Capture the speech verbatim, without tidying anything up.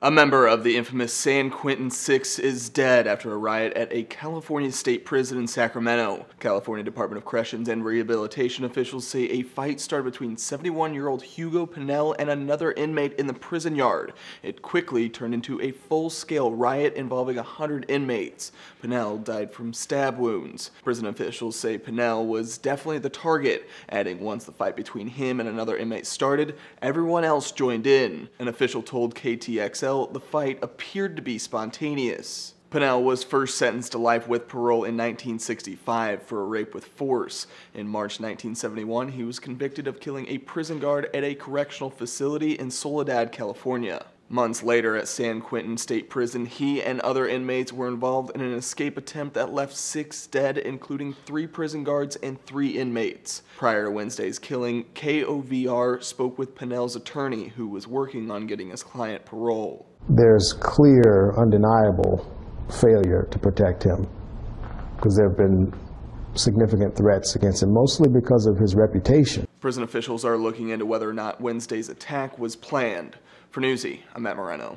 A member of the infamous San Quentin Six is dead after a riot at a California state prison in Sacramento. California Department of Corrections and Rehabilitation officials say a fight started between seventy-one-year-old Hugo Pinell and another inmate in the prison yard. It quickly turned into a full-scale riot involving one hundred inmates. Pinell died from stab wounds. Prison officials say Pinell was definitely the target, adding once the fight between him and another inmate started, everyone else joined in. An official told K T X L the fight appeared to be spontaneous. Pinell was first sentenced to life with parole in nineteen sixty-five for a rape with force. In March nineteen seventy-one, he was convicted of killing a prison guard at a correctional facility in Soledad, California. Months later at San Quentin State Prison, he and other inmates were involved in an escape attempt that left six dead, including three prison guards and three inmates. Prior to Wednesday's killing, K O V R spoke with Pinell's attorney, who was working on getting his client parole. There's clear, undeniable failure to protect him, because there have been significant threats against him, mostly because of his reputation. Prison officials are looking into whether or not Wednesday's attack was planned. For Newsy, I'm Matt Moreno.